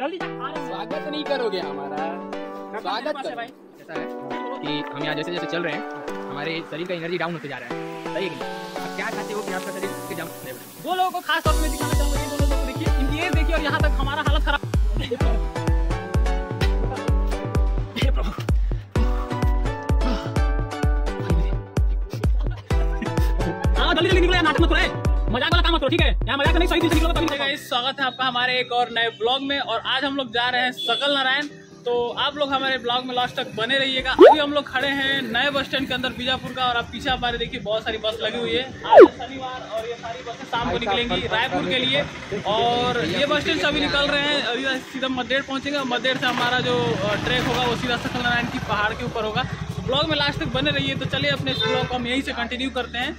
जल्दी स्वागत नहीं करोगे हमारा? स्वागत कर। भाई ऐसा है कि हम यहाँ जैसे जैसे चल रहे हैं हमारे शरीर का एनर्जी डाउन होते जा रहा है, सही है। क्या खाते हो कि आपका शरीर के जम रहे हैं? वो लोगों को खास तौर पर दिखाना चाहूँगा, ये दोनों लोग देखिए, इनकी एज देखिए और यहाँ तक हमारा हालत खराब। नाटक मत करो, मजाक वाला काम मत करो, ठीक है? यहाँ मजाक नहीं, सही दिल से तभी जाएगा। स्वागत है आपका हमारे एक और नए ब्लॉग में, और आज हम लोग जा रहे हैं सकल नारायण। तो आप लोग हमारे ब्लॉग में लास्ट तक बने रहिएगा। अभी हम लोग खड़े हैं नए बस स्टैंड के अंदर बीजापुर का, और आप पीछे हमारे देखिए बहुत सारी बस लगी हुई है। आज शनिवार और ये सारी बसें शाम को निकलेंगी रायपुर के लिए, और ये बस स्टैंड से अभी निकल रहे हैं। अभी सीधा मदेड़ पहुँचेंगे, मदेड़ से हमारा जो ट्रैक होगा वो सीधा सकल नारायण की पहाड़ के ऊपर होगा। ब्लॉग में लास्ट तक बने रहिए। तो चलिए अपने इस ब्लॉग को हम यहीं से कंटिन्यू करते हैं।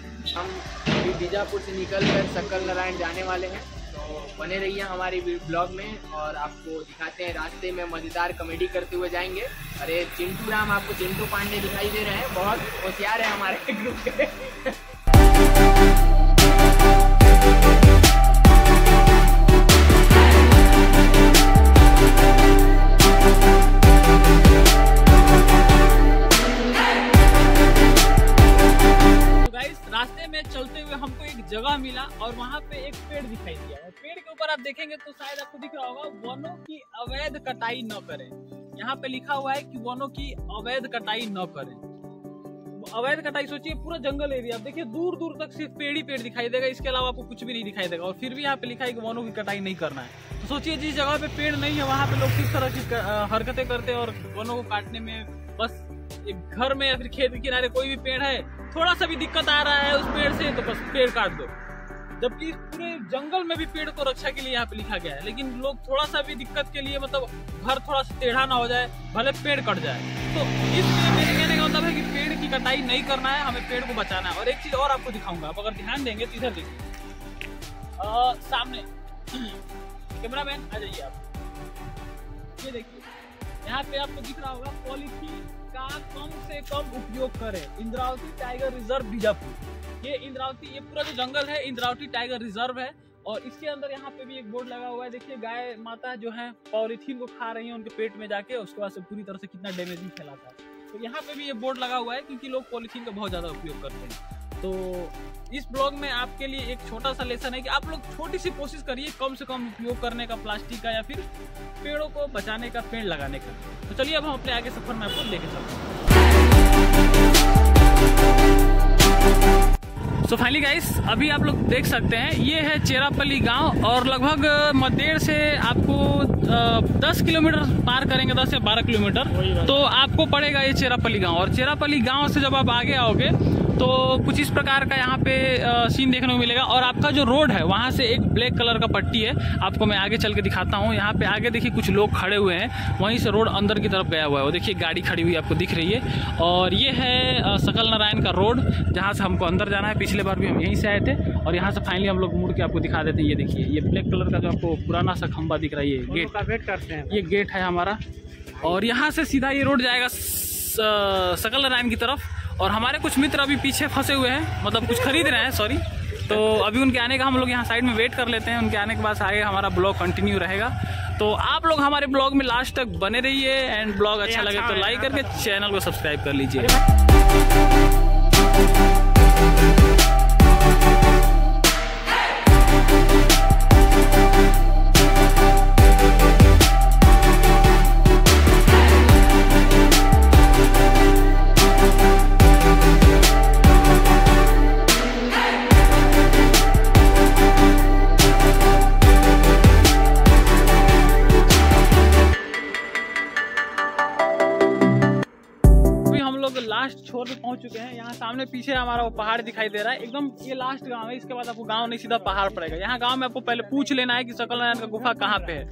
बीजापुर से निकलकर सकल नारायण जाने वाले हैं, तो बने रहिए हमारे ब्लॉग में, और आपको दिखाते हैं रास्ते में मज़ेदार कॉमेडी करते हुए जाएंगे। अरे चिंटू राम, आपको चिंटू पांडे दिखाई दे रहे हैं, बहुत होशियार है हमारे ग्रुप के। चलते हुए हमको एक जगह मिला और वहाँ पे एक पेड़ दिखाई दिया है। पेड़ के ऊपर आप देखेंगे तो शायद आपको दिख रहा होगा, वनों की अवैध कटाई न करें। यहाँ पे लिखा हुआ है कि वनों की अवैध कटाई न करें। अवैध कटाई सोचिए, पूरा जंगल एरिया आप देखिए, दूर दूर तक सिर्फ पेड़ ही पेड़ दिखाई देगा, इसके अलावा आपको कुछ भी नहीं दिखाई देगा, और फिर भी यहाँ पे लिखा है कि वनों की कटाई नहीं करना है। तो सोचिए जिस जगह पे पेड़ नहीं है वहाँ पे लोग किस तरह की हरकतें करते हैं, और वनों को काटने में बस एक घर में या फिर खेत के किनारे कोई भी पेड़ है, थोड़ा सा भी दिक्कत आ रहा है उस पेड़ से तो बस पेड़ काट दो। जबकि पूरे जंगल में भी पेड़ को रक्षा के लिए यहाँ पे लिखा गया है, लेकिन लोग थोड़ा सा भी दिक्कत के लिए, मतलब घर थोड़ा सा टेढ़ा ना हो जाए भले पेड़ कट जाए। तो इसलिए मेरे कहने का मतलब है कि पेड़ की कटाई नहीं करना है, हमें पेड़ को बचाना है। और एक चीज और आपको दिखाऊंगा, आप अगर ध्यान देंगे तो इधर देखिए, सामने कैमरामैन आ जाइए आप, ये देखिए यहाँ पे आपको दिख रहा होगा पॉलीथीन का कम से कम उपयोग करें। इंद्रावती टाइगर रिजर्व बीजापुर, ये इंद्रावती, ये पूरा जो जंगल है इंद्रावती टाइगर रिजर्व है, और इसके अंदर यहाँ पे भी एक बोर्ड लगा हुआ है। देखिए गाय माता जो है पॉलीथीन को खा रही है उनके पेट में जाके, उसके बाद से पूरी तरह से कितना डैमेजिंग फैलाता है। तो यहाँ पे भी ये बोर्ड लगा हुआ है क्योंकि लोग पॉलीथीन का बहुत ज़्यादा उपयोग करते हैं। तो इस ब्लॉग में आपके लिए एक छोटा सा लेसन है कि आप लोग छोटी सी कोशिश करिए कम से कम उपयोग करने का प्लास्टिक का, या फिर पेड़ों को बचाने का, पेड़ लगाने का। तो चलिए अब हम अपने आगे सफर में आपको लेके चलते हैं। सो फाइनली गाइस, अभी आप लोग देख सकते हैं ये है चेरापल्ली गांव, और लगभग मदेड़ से आपको 10 किलोमीटर पार करेंगे, 10 या 12 किलोमीटर तो आपको पड़ेगा ये चेरापल्ली गाँव। और चेरापल्ली गाँव से जब आप आगे आओगे तो कुछ इस प्रकार का यहाँ पे सीन देखने को मिलेगा। और आपका जो रोड है वहाँ से एक ब्लैक कलर का पट्टी है, आपको मैं आगे चल के दिखाता हूँ। यहाँ पे आगे देखिए कुछ लोग खड़े हुए हैं, वहीं से रोड अंदर की तरफ गया हुआ है, वो देखिए गाड़ी खड़ी हुई आपको दिख रही है। और ये है सकल नारायण का रोड जहाँ से हमको अंदर जाना है। पिछले बार भी हम यहीं से आए थे, और यहाँ से फाइनली हम लोग मुड़ के आपको दिखा देते हैं। ये देखिए ये ब्लैक कलर का जो आपको पुराना सा खंबा दिख रहा है, ये गेट का वेट करते हैं, ये गेट है हमारा। और यहाँ से सीधा ये रोड जाएगा सकल नारायण की तरफ। और हमारे कुछ मित्र अभी पीछे फंसे हुए हैं, मतलब कुछ खरीद रहे हैं, सॉरी। तो अभी उनके आने का हम लोग यहाँ साइड में वेट कर लेते हैं, उनके आने के बाद आगे हमारा ब्लॉग कंटिन्यू रहेगा। तो आप लोग हमारे ब्लॉग में लास्ट तक बने रहिए, एंड ब्लॉग अच्छा लगे तो लाइक करके चैनल को सब्सक्राइब कर लीजिए। लास्ट छोर पे पहुंच चुके हैं, यहाँ सामने पीछे हमारा वो पहाड़ दिखाई दे रहा है एकदम। ये लास्ट गांव है, इसके बाद आपको गांव नहीं सीधा पहाड़ पड़ेगा। यहाँ गांव में आपको पहले पूछ लेना है कि सकल नारायण का गुफा कहाँ पे है,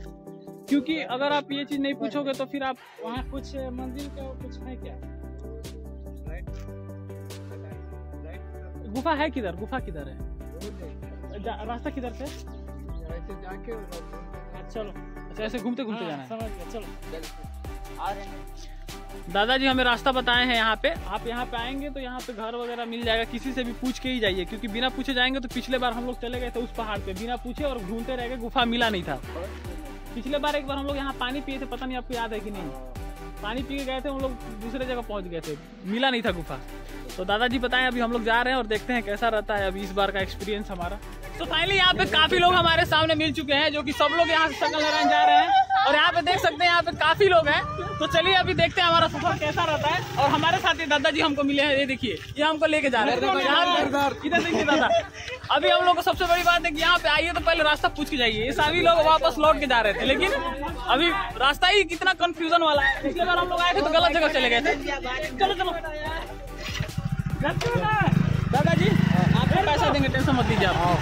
क्योंकि अगर आप ये चीज नहीं पूछोगे तो फिर आप वहाँ कुछ मंदिर का कुछ है क्या, गुफा है किधर, गुफा किधर है, रास्ता किधर से, चलो अच्छा ऐसे घूमते घूमते जाना है। चलो दादाजी हमें रास्ता बताए हैं, यहाँ पे आप यहाँ पे आएंगे तो यहाँ पे घर वगैरह मिल जाएगा, किसी से भी पूछ के ही जाइए, क्योंकि बिना पूछे जाएंगे तो पिछले बार हम लोग चले गए थे उस पहाड़ पे बिना पूछे और घूमते रह गए, गुफा मिला नहीं था। पिछले बार एक बार हम लोग यहाँ पानी पिए थे, पता नहीं आपको याद है कि नहीं, पानी पी के गए थे हम लोग, दूसरे जगह पहुँच गए थे, मिला नहीं था गुफा। तो दादाजी बताएं, अभी हम लोग जा रहे हैं और देखते हैं कैसा रहता है अभी इस बार का एक्सपीरियंस हमारा। तो फाइनली यहाँ पे काफी लोग हमारे सामने मिल चुके हैं, जो कि सब लोग यहाँ से सकल नारायण जा रहे हैं और यहाँ पे देख सकते हैं यहाँ पे काफी लोग हैं। तो चलिए अभी देखते हैं हमारा सफर कैसा रहता है। और हमारे साथ ये दादाजी हमको मिले हैं, ये देखिए, ये हमको लेके जा रहे हैं, इधर देखिए दादा। अभी हम लोग को सबसे बड़ी बात है कि यहाँ पे आइए तो पहले रास्ता पूछ के जाइए। ये सभी लोग वापस लौट के जा रहे थे, लेकिन अभी रास्ता ही कितना कंफ्यूजन वाला है। पिछले बार हम लोग आए थे तो गलत जगह चले गए थे। चलो चलो दादाजी, आपको पैसा देंगे, टेंशन मत लीजिए आप।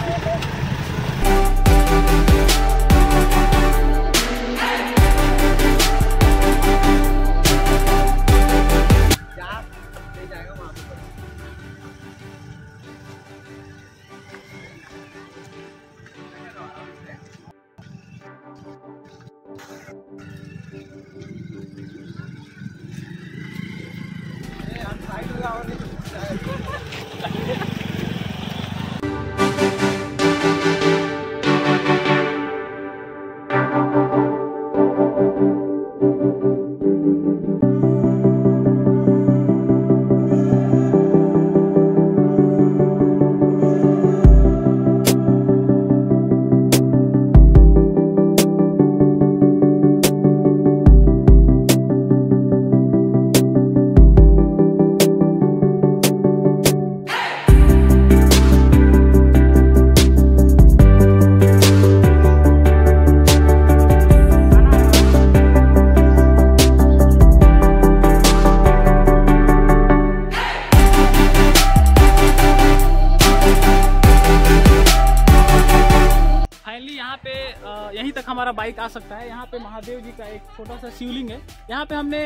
हमारा बाइक आ सकता है। यहाँ पे महादेव जी का एक छोटा सा शिवलिंग है, यहाँ पे हमने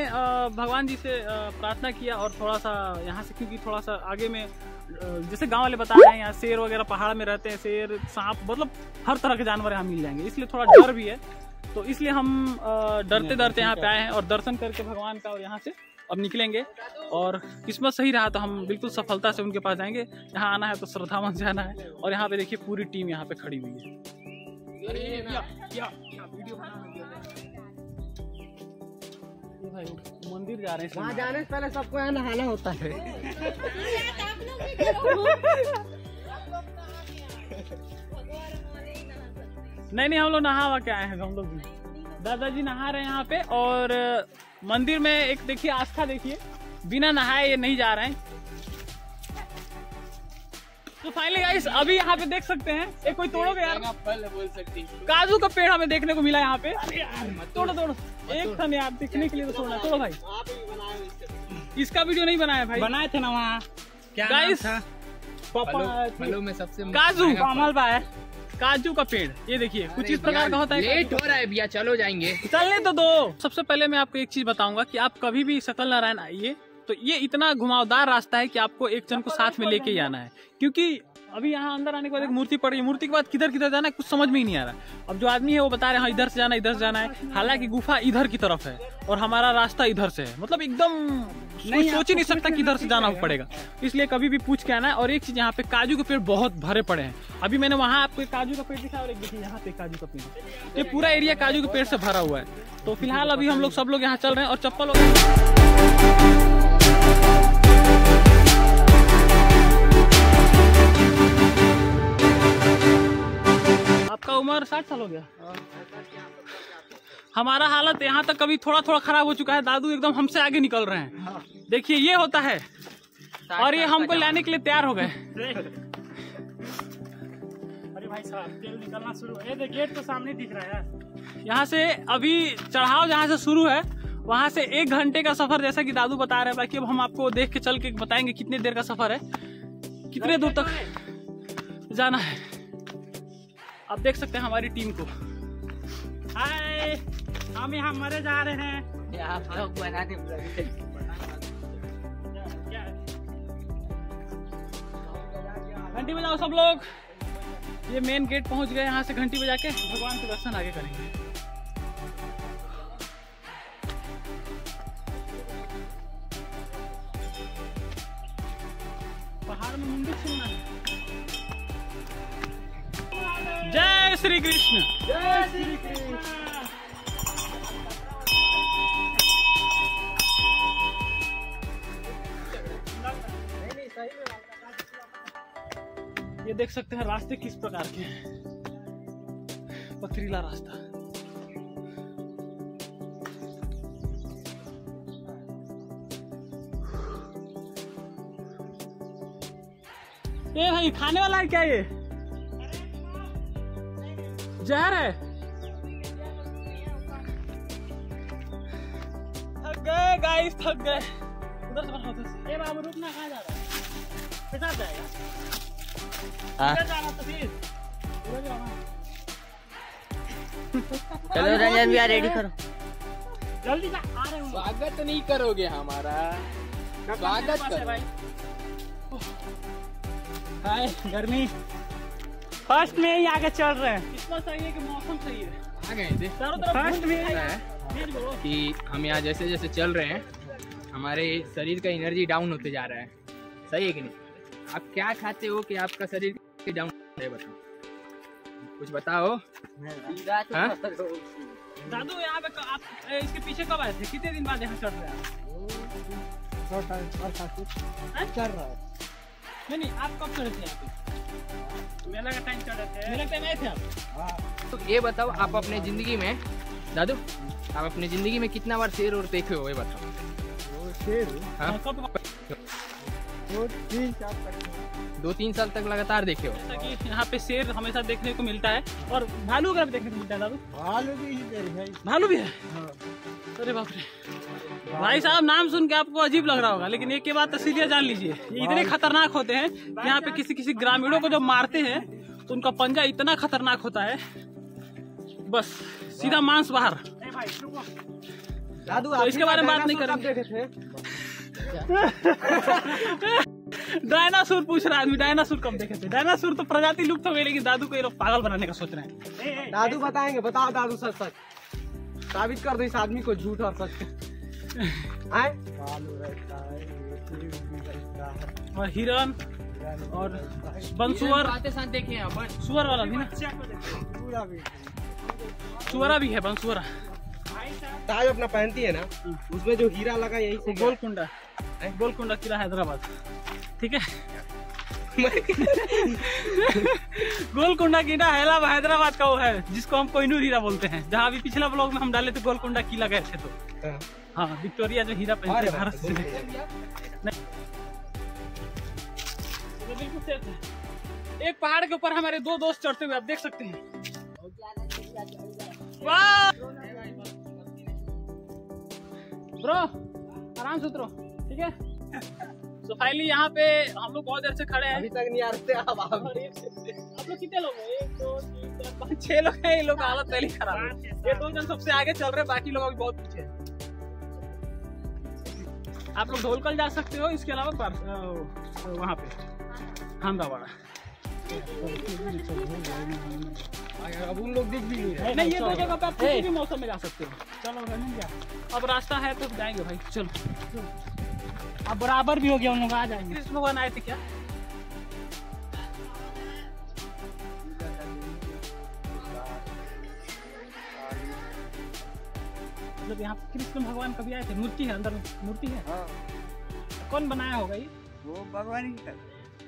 भगवान जी से प्रार्थना किया और थोड़ा सा यहाँ से, क्योंकि थोड़ा सा आगे में जैसे गांव वाले बता रहे हैं यहाँ शेर वगैरह पहाड़ में रहते हैं, शेर सांप मतलब हर तरह के जानवर यहाँ मिल जाएंगे, इसलिए थोड़ा डर भी है। तो इसलिए हम डरते डरते यहाँ पे आए हैं और दर्शन करके भगवान का, और यहाँ से अब निकलेंगे और किस्मत सही रहा तो हम बिल्कुल सफलता से उनके पास जाएंगे। यहाँ आना है तो श्रद्धावन से आना है। और यहाँ पे देखिए पूरी टीम यहाँ पे खड़ी हुई है। ये भाई मंदिर जा रहे हैं, वहाँ जाने से पहले सबको यहाँ नहाना होता है। नहीं, हम लोग नहावा के आए हैं, हम लोग भी दादाजी नहा रहे हैं यहाँ पे। और मंदिर में एक देखिए आस्था, देखिए बिना नहाए ये नहीं जा रहे हैं। तो फाइनली गाइस अभी यहाँ पे देख सकते हैं, एक कोई तोड़ो यार, बोल सकती काजू का पेड़ हमें देखने को मिला यहाँ पे। तोड़ो तोड़ो एक था यार, दिखने के लिए तो तोड़ना। तोड़ो भाई, इसका वीडियो नहीं बनाया भाई, बनाए थे ना वहाँ गाइस में सबसे काजू मालबा है, काजू का पेड़। ये देखिए कुछ इस प्रकार का होता है। लेट हो रहा है भैया, चलो जाएंगे, चलने तो दो। सबसे पहले मैं आपको एक चीज बताऊंगा कि आप कभी भी सकल नारायण आइए तो ये इतना घुमावदार रास्ता है कि आपको एक जन को साथ में लेके ही आना है, क्योंकि अभी यहाँ अंदर आने के बाद एक मूर्ति पड़ रही है, मूर्ति के बाद किधर किधर जाना है कुछ समझ में ही नहीं आ रहा है। अब जो आदमी है वो बता रहे हैं इधर से जाना है, इधर से जाना है, हालांकि गुफा इधर की तरफ है और हमारा रास्ता इधर से है, मतलब एकदम सोच ही नहीं सकता कि इधर से जाना पड़ेगा। इसलिए कभी भी पूछ के आना है। और एक चीज, यहाँ पे काजू के पेड़ बहुत भरे पड़े हैं। अभी मैंने वहाँ आपको काजू का पेड़ दिखाया और एक देखिए यहाँ पे काजू का पेड़, ये पूरा एरिया काजू के पेड़ से भरा हुआ है। तो फिलहाल अभी हम लोग सब लोग यहाँ चल रहे हैं और चप्पल उम्र 60 साल हो गया। हमारा हालत यहाँ तक कभी थोड़ा थोड़ा खराब हो चुका है, दादू एकदम हमसे आगे निकल रहे हैं। देखिए ये होता है, और ये हमको लाने के लिए तैयार हो गए। अरे भाई साहब तेल निकलना शुरू है, ये गेट तो सामने दिख रहा है। यहाँ से अभी चढ़ाव जहाँ से शुरू है वहाँ से 1 घंटे का सफर, जैसा कि दादू बता रहे हैं। बाकी अब हम आपको देख के चल के बताएंगे कितने देर का सफर है, कितने दूर तक जाना है। आप देख सकते हैं हमारी टीम को। हाय, हम यहाँ मरे जा रहे हैं। घंटी बजाओ सब लोग। ये मेन गेट पहुँच गए, यहाँ से घंटी बजा के भगवान के दर्शन आगे करेंगे। पहाड़ में मंदिर सुनना है। जय श्री कृष्ण, जय श्री कृष्ण। ये देख सकते हैं रास्ते किस प्रकार के हैं, पथरीला रास्ता। ये भाई खाने वाला है क्या? ये जहर है। थक गए गाइस, थक गए। उधर से बनाओ, उधर से। ये बाबू रुकना, कहाँ जा रहा है? पिता जाएगा चलो रंजन भैया रेडी करो जल्दी जा, आ रहे हो। स्वागत नहीं करोगे हमारा? स्वागत करो भाई। हाय गर्मी फर्स्ट में ही आगे चल रहे हैं। कितना सही है कि मौसम सही है। आ गए थे फर्स्ट में है कि हम यहाँ जैसे जैसे चल रहे हैं हमारे शरीर का एनर्जी डाउन होते जा रहा है। सही है कि नहीं? आप क्या खाते हो कि आपका शरीर डाउन है? बताओ, कुछ बताओ। दादू यहाँ पे आप इसके पीछे कब आए थे? कितने दिन बाद यहाँ चढ़ रहे हैं? चढ़ रहा है। नहीं, आप कब चढ़े थे? मेला का टाइम चढ़े थे। मेला टाइम आए थे आप? तो ये बताओ, आप अपने जिंदगी में, दादू आप अपने जिंदगी में कितना बार शेर और देखे हो? ये बताओ। शेर दो तीन साल तक लगातार देखे हो? जैसा कि यहाँ पे शेर हमेशा देखने को मिलता है और भालू का भी देखने को मिलता है। दादू भालू भी है? अरे बाप रे भाई साहब, नाम सुन के आपको अजीब लग रहा होगा, लेकिन एक के बात तस्वीर जान लीजिए, इतने खतरनाक होते हैं। यहाँ पे किसी किसी ग्रामीणों को जब मारते हैं तो उनका पंजा इतना खतरनाक होता है, बस सीधा मांस बाहर। दादू इसके बारे में बात नहीं करेंगे। डायनासोर पूछ रहा आदमी, डायनासोर कब देखे थे? डायनासोर तो प्रजाति लुप्त हो गई, लेकिन दादू को ये लोग पागल बनाने का सोच रहे हैं। दादू बताएंगे, बताओ दादू, सच सच साबित कर दो इस आदमी को, झूठ और सच। आए और हिरन और बनसुअर देखे, सुअर वाला भी ना, सुअरा भी है, बनसुअरा। ताज अपना पहनती है ना, उसमें जो हीरा लगा यही से गोलकुंडा, गोलकुंडा किला हैदराबाद, ठीक है। गोलकुंडा किला हैदराबाद का वो है जिसको हम कोइनूर हीरा बोलते हैं, जहाँ अभी पिछला ब्लॉग में हम डाले थे गोलकुंडा किला गए थे तो। हाँ, विक्टोरिया जो हीरा पहनते भारत से बिल्कुल। एक पहाड़ के ऊपर हमारे दो दोस्त चढ़ते हुए आप देख सकते हैं। ब्रो आराम से उतरो, ठीक है। तो फाइनली यहाँ पे हम लोग बहुत देर से खड़े हैं, अभी तक नहीं आ रहे। आप लोग कितने लोग हैं? 1 2 3 4 5 6 लोग हैं। ये लोग हालत पहले खराब है। ये दो जन सबसे आगे चल रहे, बाकी लोग अभी बहुत पीछे हैं। आप लोग ढोलकल जा सकते हो, इसके अलावा पर वहाँ पे हमदावाड़ा। अब उन लोग दिख भी नहीं रहे। नहीं, ये दो जगह पे आप किसी भी मौसम में जा सकते हो। चलो रनिंग, अब रास्ता है तो जाएंगे भाई। चलो, अब बराबर भी हो गया, उन लोग आ जाएंगे। किस लोग आए थे क्या? मतलब यहाँ कृष्ण भगवान कभी आए थे? मूर्ति है अंदर, मूर्ति है। हाँ। कौन बनाया होगा ये? वो भगवान ही,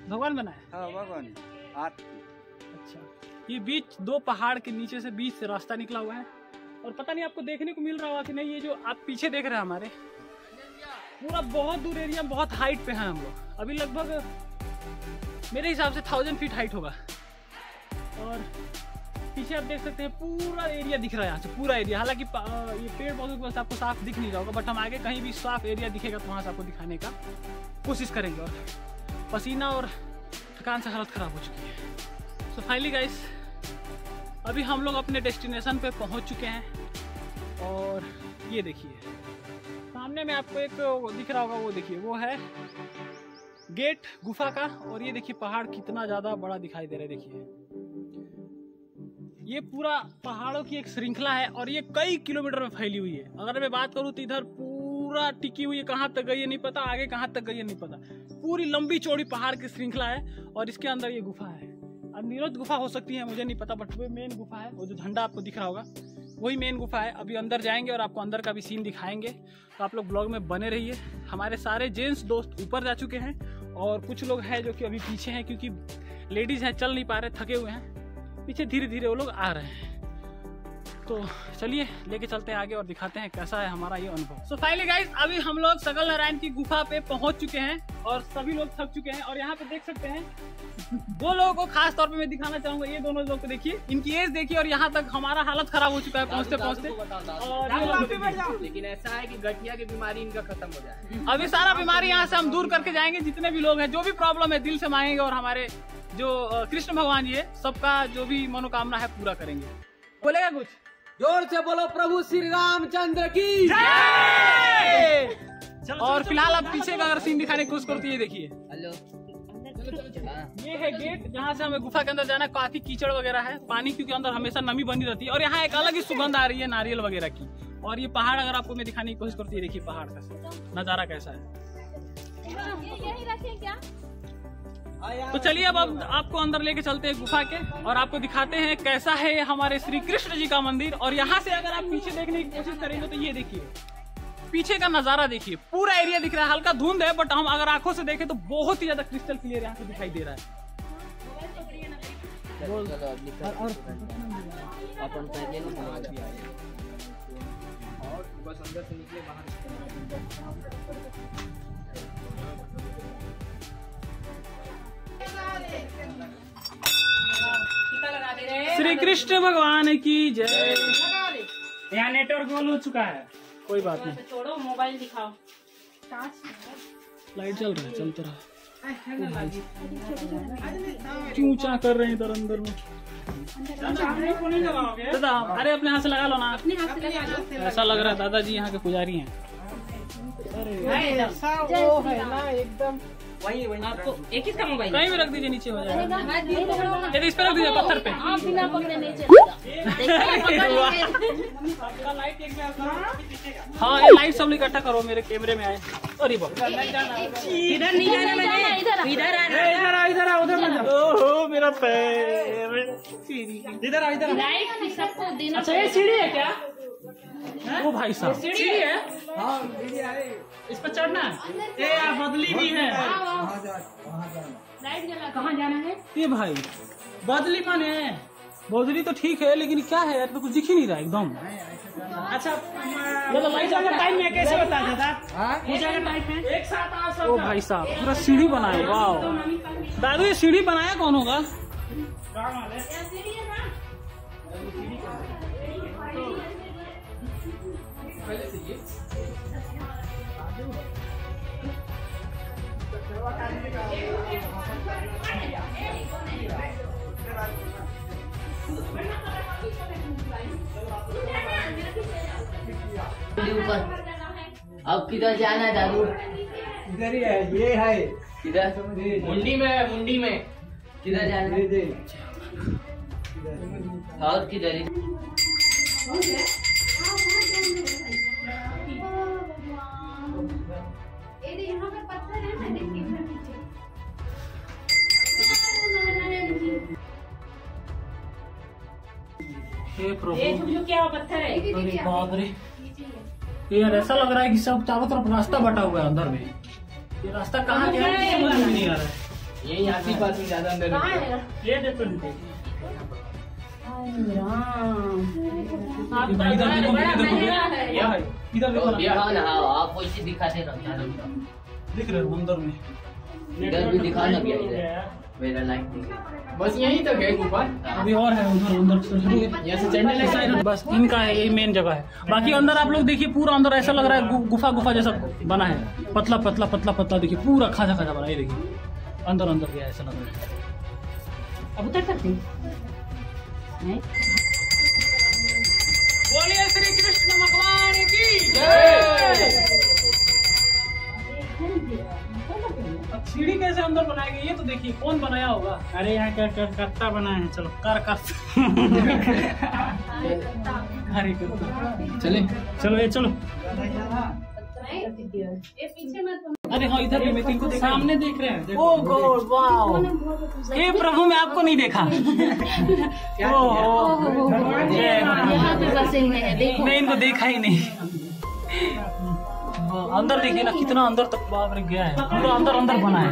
भगवान बनाया। हाँ, भगवान। अच्छा, ये बीच दो पहाड़ के नीचे से बीच से रास्ता निकला हुआ है। और पता नहीं आपको देखने को मिल रहा होगा कि नहीं, ये जो आप पीछे देख रहे हैं हमारे, पूरा बहुत दूर एरिया, बहुत हाइट पे हैं हम लोग। अभी लगभग मेरे हिसाब से 1000 फीट हाइट होगा। और पीछे आप देख सकते हैं पूरा एरिया दिख रहा है यहाँ से, पूरा एरिया। हालांकि ये पेड़ पौधों के पास आपको साफ दिख नहीं रहा होगा, बट हम आगे कहीं भी साफ एरिया दिखेगा तो वहाँ से आपको दिखाने का कोशिश करेंगे। और पसीना और थकान से हालत ख़राब हो चुकी है। सो फाइनली गाइस, अभी हम लोग अपने डेस्टिनेशन पे पहुंच चुके हैं। और ये देखिए सामने में आपको एक दिख रहा होगा, वो देखिए, वो है गेट गुफा का। और ये देखिए पहाड़ कितना ज़्यादा बड़ा दिखाई दे रहा है। देखिए, ये पूरा पहाड़ों की एक श्रृंखला है और ये कई किलोमीटर में फैली हुई है। अगर मैं बात करूँ तो इधर पूरा टिकी हुई है, कहाँ तक गई है नहीं पता, आगे कहाँ तक गई है नहीं पता। पूरी लंबी चौड़ी पहाड़ की श्रृंखला है और इसके अंदर ये गुफा है। अब नीरज गुफा हो सकती है, मुझे नहीं पता, बट वो मेन गुफा है। वो जो झंडा आपको दिख रहा होगा वही मेन गुफा है। अभी अंदर जाएंगे और आपको अंदर का भी सीन दिखाएंगे, तो आप लोग ब्लॉग में बने रहिए। हमारे सारे जेंट्स दोस्त ऊपर जा चुके हैं और कुछ लोग हैं जो कि अभी पीछे हैं क्योंकि लेडीज़ हैं, चल नहीं पा रहे, थके हुए हैं। पीछे धीरे धीरे वो लोग आ रहे हैं। तो चलिए लेके चलते हैं आगे और दिखाते हैं कैसा है हमारा ये अनुभव। सो फाइनली गाइस, अभी हम लोग सकल नारायण की गुफा पे पहुंच चुके हैं और सभी लोग थक चुके हैं। और यहाँ पे देख सकते हैं दो लोगों को खास तौर पे मैं दिखाना चाहूंगा। ये दोनों लोग को देखिए, इनकी एज देखिए। और यहाँ तक हमारा हालत खराब हो चुका है पहुँचते पहुँचते। लेकिन ऐसा है की गठिया की बीमारी इनका खत्म हो जाए। अभी सारा बीमारी यहाँ से हम दूर करके जाएंगे। जितने भी लोग हैं, जो भी प्रॉब्लम है, दिल से मांगेंगे और हमारे जो कृष्ण भगवान जी है, सबका जो भी मनोकामना है पूरा करेंगे। बोलेगा कुछ जोर से, बोलो प्रभु श्री रामचंद्र की जय। और फिलहाल आप पीछे का अगर सीन दिखाने की कोशिश करती है, देखिए हेलो, ये है गेट जहाँ से हमें गुफा के अंदर जाना। काफी कीचड़ वगैरह है, पानी क्योंकि अंदर हमेशा नमी बनी रहती है। और यहाँ एक अलग ही सुगंध आ रही है नारियल वगैरह की। और ये पहाड़ अगर आपको मैं दिखाने की कोशिश करती है, देखिए पहाड़ का नजारा कैसा है। तो चलिए अब आपको अंदर लेके चलते हैं गुफा के और आपको दिखाते हैं कैसा है हमारे श्री कृष्ण जी का मंदिर। और यहाँ से अगर आप पीछे देखने की कोशिश करेंगे तो ये देखिए पीछे का नजारा देखिए, पूरा एरिया दिख रहा है। हल्का धुंध है बट हम अगर आंखों से देखें तो बहुत ही ज्यादा क्रिस्टल क्लियर यहाँ से दिखाई दे रहा है। और बस अंदर से निकले बाहर। श्री कृष्ण भगवान की जय। यहाँ नेटवर्क गोल हो चुका है, कोई बात नहीं। छोड़ो मोबाइल, दिखाओ लाइट चल रहा है, चलता रहा। क्यों चा कर रहे हैं इधर अंदर में? दादा अरे अपने हाथ से लगा लो ना, अपने हाथ से लगा लो। ऐसा लग रहा है दादाजी यहाँ के पुजारी हैं। अरे वो है ना एकदम वही वही। आपको एक ही का मोबाइल कहीं भी रख दीजिए, नीचे हो जाएगा। इस पर रख दीजिए पत्थर पे। आप बिना पकड़े नहीं चलेगा। हाँ ये लाइट सब इकट्ठा करो, मेरे कैमरे में आए। अरे इधर नहीं जाना, इधर इधर आ, इधर आ, उधर मत जाओ। ओहो मेरा पैर, इधर आ, इधर। लाइट सबको देना। अच्छा ये सीढ़ी है क्या? वो भाई साहब सीढ़ी है। हाँ इस पर चढ़ना है। ए यार बदली भी है। कहाँ जाना है? ये भाई बदली मन है। बदली तो ठीक है लेकिन क्या है यार, तो कुछ दिख ही नहीं रहा एकदम। अच्छा टाइम में कैसे बता देता? एक साथ वो भाई साहब पूरा सीढ़ी बनाए। वाह दादू ये सीढ़ी बनाया कौन होगा? अब किधर जाना है दादू? इधर ही है, ये है इधर मुंडी में। मुंडी में किधर जाना है? और किधर ही प्रभु क्या पत्थर है? अरे बाप रे यार, ऐसा लग रहा है कि सब चारों तरफ रास्ता बटा हुआ है अंदर में। ये रास्ता कहाँ गया समझ में नहीं आ रहा है। यही आसपास में ज्यादा अंदर है। ये देखो आप वैसे दिखाते रहो, दिख रहे हो अंदर में। इधर भी दिखाना भी मेरा लाइक दिखा। बस यहीं तक है गुफा, अभी और है उधर उधर। बस इनका है यही मेन जगह है। बाकी अंदर आप लोग देखिए पूरा अंदर ऐसा लग रहा है गुफा गुफा जैसा बना है। पतला पतला पतला पतला देखिए पूरा खाजा खाजा बना है। देखिए अंदर अंदर गया ऐसा लग रहा है। अब उतर सकते बोलिए श्री कृष्ण भगवान की जय। सीढ़ी कैसे अंदर बनाएगी ये तो देखिए, कौन बनाया होगा? अरे यहाँ क्या करता बनाया है। चलो चले चलो ये चलो। अरे हाँ इधर भी मैं को सामने देख रहे हैं। ओ गॉड वाह, हे प्रभु मैं आपको नहीं देखा। मैं इनको देखा ही नहीं। अंदर देखिए ना कितना अंदर तक बाप रे गया है, पूरा अंदर अंदर बना है,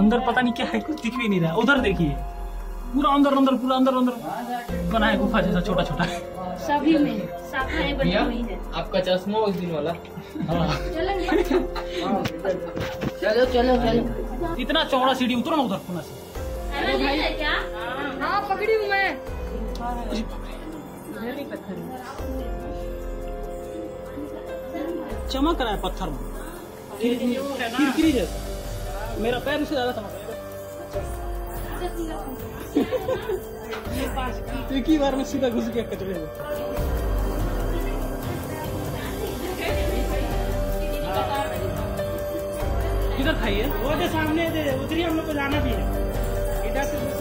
अंदर पता नहीं क्या है, कुछ दिख भी नहीं रहा। उधर देखिए पूरा अंदर अंदर बना है गुफा जैसा, छोटा छोटा सभी में शाखाएं बनी हुई है। आपका चश्मा उस दिन वाला। चलो चलो चलो, इतना चौड़ा सीढ़ी, उतरो ना उधर खुना से क्या। हाँ पकड़ी हूँ मैं, चमक रहा है पत्थर में किरकिरी जैसा, मेरा पैर उससे ज्यादा चमक रहा है। एक ही बार में सीधा घुस गया कचरे में। किधर खाइए वो जो सामने दे उतरी, हम लोग को जाना भी है इधर से।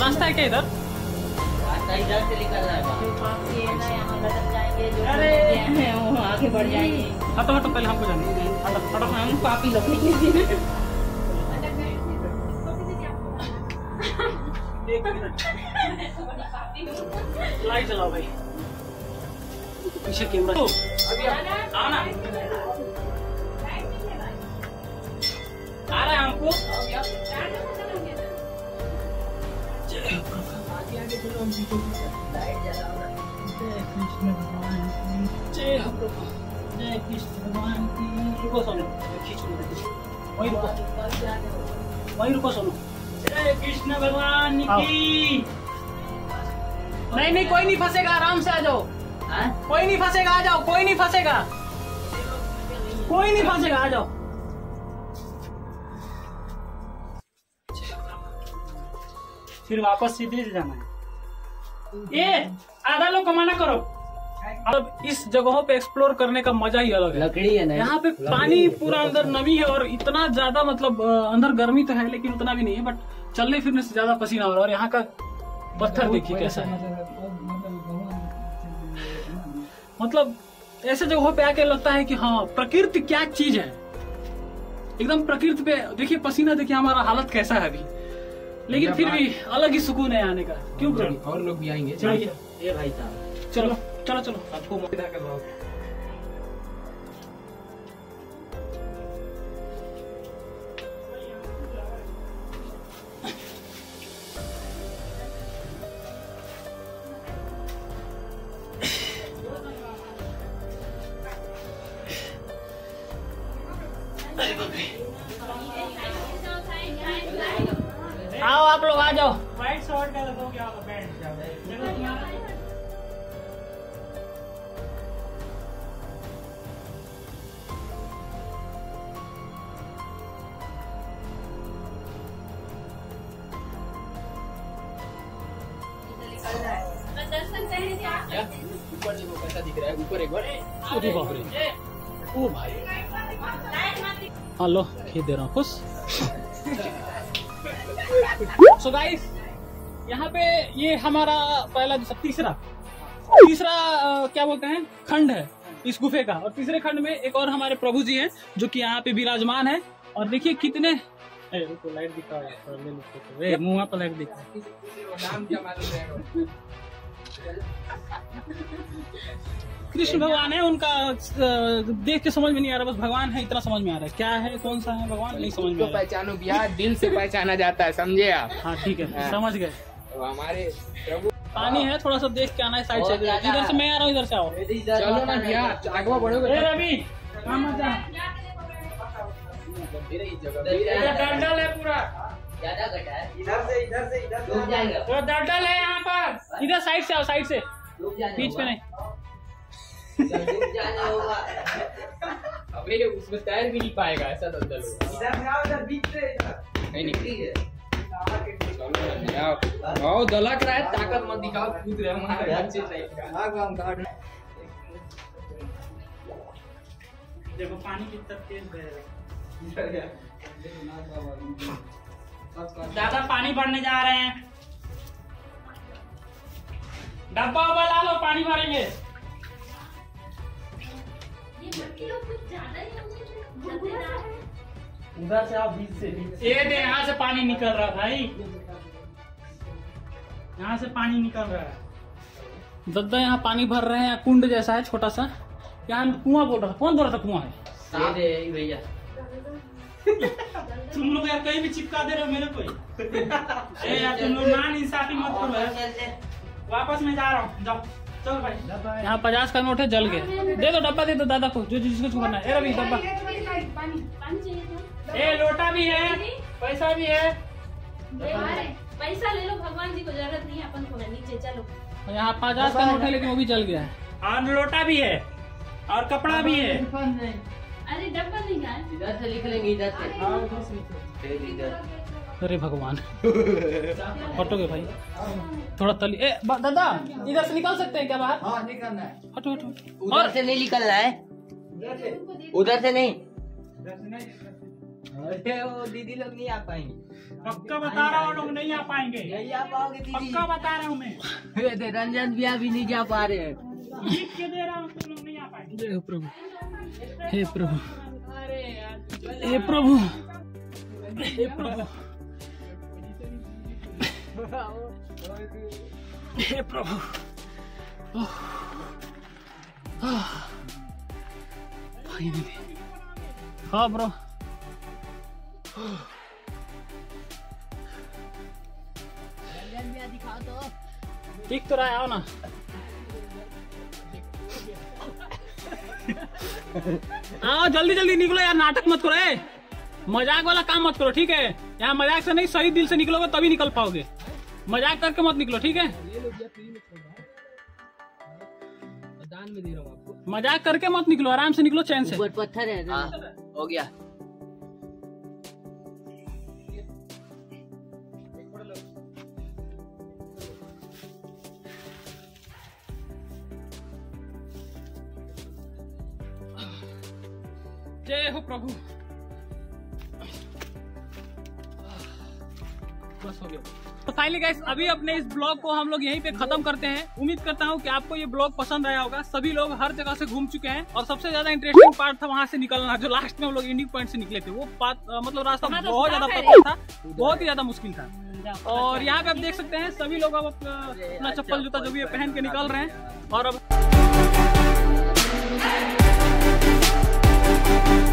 रास्ता है क्या इधर? रास्ता इधर से निकल रहा है। अरे आगे बढ़ जाएंगे। हटो हटो, पहले हमको जाने दीजिए। हटो हटो, हम पापी लोग नहीं। लाइट चलाओ भाई, पीछे कैमरा। अभी आना आ रहा है हमको। नहीं नहीं, कोई नहीं फंसेगा, आराम से आ जाओ। कोई नहीं फंसेगा, आ जाओ। कोई नहीं फंसेगा, कोई नहीं फंसेगा, आ जाओ। फिर वापस सीधे से जाना है। ये आधा लोग कमाना करो। अब इस जगहों पे एक्सप्लोर करने का मजा ही अलग है। लकड़ी है ना यहाँ पे, पानी पूरा अंदर, नमी है और इतना ज्यादा मतलब अंदर गर्मी तो है लेकिन उतना भी नहीं है, बट चलने फिरने से ज्यादा पसीना हो रहा है। और यहाँ का पत्थर देखिए कैसा है, मतलब ऐसे जगहों पे आके लगता है कि हाँ प्रकृति क्या चीज है, एकदम प्रकृति पे। देखिए पसीना, देखिए हमारा हालत कैसा है अभी, लेकिन फिर भी अलग ही सुकून है आने का। क्यों करें, और लोग भी आएंगे। चलिए ये भाई साहब, चलो चलो चलो, आपको मजा कर रहा। आओ आप लोग आ जाओ। व्हाइट शॉर्ट का लगोगे आप ऊपर। देखो कैसा दिख रहा है ऊपर एक बार। ओ भाई, हेलो खींच दे रहा हूँ खुश। So guys, यहाँ पे ये हमारा पहला तीसरा क्या बोलते हैं खंड है इस गुफे का। और तीसरे खंड में एक और हमारे प्रभु जी हैं जो कि यहाँ पे विराजमान है। और देखिए कितने लाइट दिखा रहा है, मुँह पर लाइट दिखा कृष्ण भगवान है, उनका देख के समझ में नहीं आ रहा, बस भगवान है इतना समझ में आ रहा है। क्या है, कौन सा है भगवान नहीं समझ में आ रहा। पहचानो बिहार दिल से पहचाना जाता है, समझे आप। हाँ ठीक है, समझ गए। तो हमारे प्रभु पानी है, थोड़ा सा देख के आना है, साइड से इधर से मैं आ रहा हूँ, इधर से आओ। चलो ना बिहार, आगवा बढ़ोगे रवि। दलदल है पूरा, ज्यादा घटा है। इधर से दलदल है यहाँ पर, इधर साइड से आओ, साइड से, बीच में नहीं। अबे उसमें तैर भी नहीं पाएगा, ऐसा दलदल होगा। इधर बीच से नहीं निकली है। आओ, दलक रहा है, ताकत मत दिखाओ, कूद रहे हमारे। देखो पानी कितना तेज बह रहा है, ज्यादा पानी बढ़ने जा रहे हैं। डब्बा उबा ला लो, पानी भरेंगे। के लोग कुछ ज्यादा ही होंगे। उधर से आप बीच से यहाँ से पानी निकल रहा है भाई, यहाँ से पानी निकल रहा है। दादा यहाँ पानी भर रहे हैं, कुंड जैसा है छोटा सा, यहाँ कुआं बोल रहा था, कौन बोल रहा था कुआं है भैया? तुम लोग यार कहीं भी चिपका दे रहे हो मेरे को यार, तुम लोग मान इंसाफी मत करो यार। वापस मैं जा रहा हूँ, जाओ चल भाई। यहाँ 50 का नोट है, जल गए, दे दो डब्बा, दे दो दादा को जो जिसको छुपाना है। रवि डब्बा, लोटा भी है, पैसा भी है, पैसा ले लो, भगवान जी को जरूरत नहीं है अपन को। नीचे चलो, यहाँ 50 का नोट है लेकिन वो भी जल गया है, और लोटा भी है और कपड़ा भी है। अरे डब्बा नहीं है, इधर से लिख लेंगे, इधर से। अरे भगवान हटो के भाई, थोड़ा तली दादा इधर से निकल सकते हैं क्या बाहर? हाँ निकलना है, हटो हटो। उधर से नहीं निकलना है, उधर से नहीं। अरे वो दीदी लोग नहीं आ पाएंगे, पक्का बता रहा हूँ, लोग नहीं आ पाएंगे, नहीं आ पाओगे, पक्का बता रहा हूँ मैं। रंजन भैया भी नहीं जा पा रहे हैं, लिख के दे रहा हूँ, लोग नहीं आ पाएंगे। जय प्रभु, हे प्रभु, हे प्रभु, हे प्रभु, हे प्रभु। हाँ ब्रो, ठीक तो रहा है, आओ ना। आओ जल्दी जल्दी निकलो यार, नाटक मत करो, मजाक वाला काम मत करो, ठीक है? यहाँ मजाक से नहीं, सही दिल से निकलोगे तभी निकल पाओगे, मजाक करके मत निकलो, ठीक है? मजाक करके मत निकलो, आराम से निकलो, चैन से। पत्थर है ना, हो गया। जय हो प्रभु, बस हो गया। तो फाइनली गाइस अभी अपने इस ब्लॉग को हम लोग यहीं पे खत्म करते हैं। उम्मीद करता हूँ कि आपको ये ब्लॉग पसंद आया होगा। सभी लोग हर जगह से घूम चुके हैं, और सबसे ज्यादा इंटरेस्टिंग पार्ट था वहाँ से निकलना, जो लास्ट में हम लोग एंडिंग पॉइंट से निकले थे। वो मतलब रास्ता बहुत ज्यादा पतला था, बहुत ही ज्यादा मुश्किल था। और यहाँ पे आप देख सकते हैं सभी लोग अब अपना चप्पल जूता जो भी पहन के निकल रहे हैं। और अब